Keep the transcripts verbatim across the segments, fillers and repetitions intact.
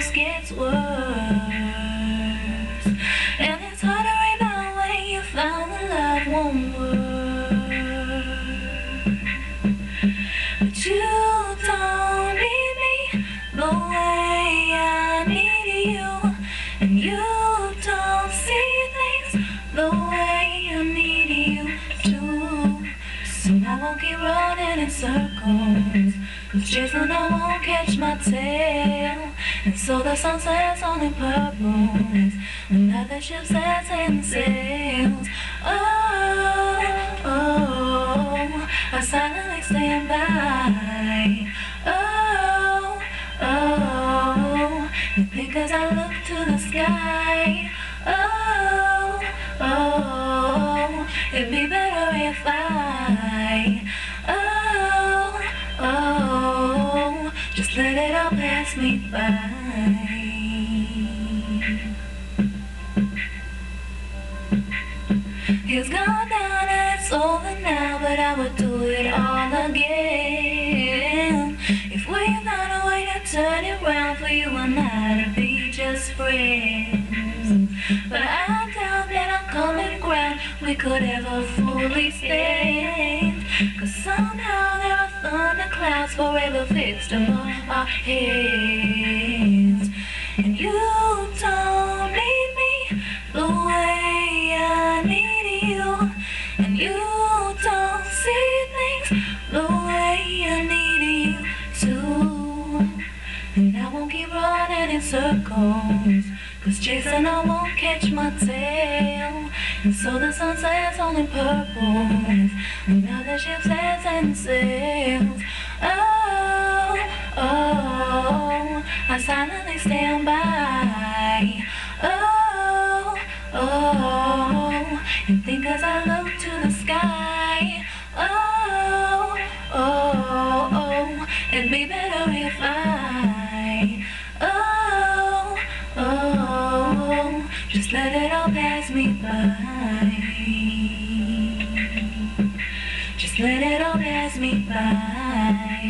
almost gets worse. And it's hard to rebound when you found the love won't work. But you don't need me the way I need you, and you don't see things the way I need you to. So I won't keep running in circles, chasing, I won't catch my tail. And so the sun sets on the purples, another ship sets in the sails. Oh, oh, I silently stand by. Oh, oh, and think as I look to the sky. Oh, oh, it'd be better if I. Just let it all pass me by. It's gone down and it's over now, but I would do it all again if we found a way to turn it round for you and I to be just friends. But I doubt that on common ground we could ever fully stand, 'cause somehow there are thunderclouds forever fixed above our heads. And you don't need me the way I need you, and you don't see things the way I need you to. And I won't keep running in circles, 'cause chasing I won't catch my tail. And so the sun sets on in purples, another ship sets and sails. Oh, oh, I silently stand by. Oh, oh, and think as I look to the sky. Oh, oh, oh, it'd be better if I. Oh, oh, just let it all pass me by. Just let it all pass me by.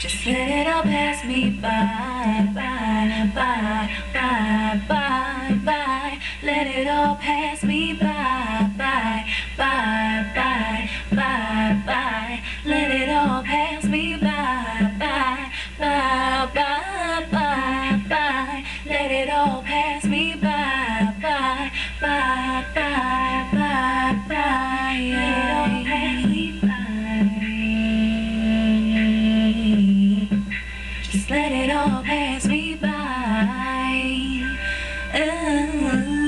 Just let it all pass me by, by, by, by, by, by. Let it all pass me by, by, by, by, by, by. Let it all pass me by, by, by, by, by, by. Let it all pass me by, by, by, by, by, by. Let it all pass me by. Just let it all pass me by. Uh-huh.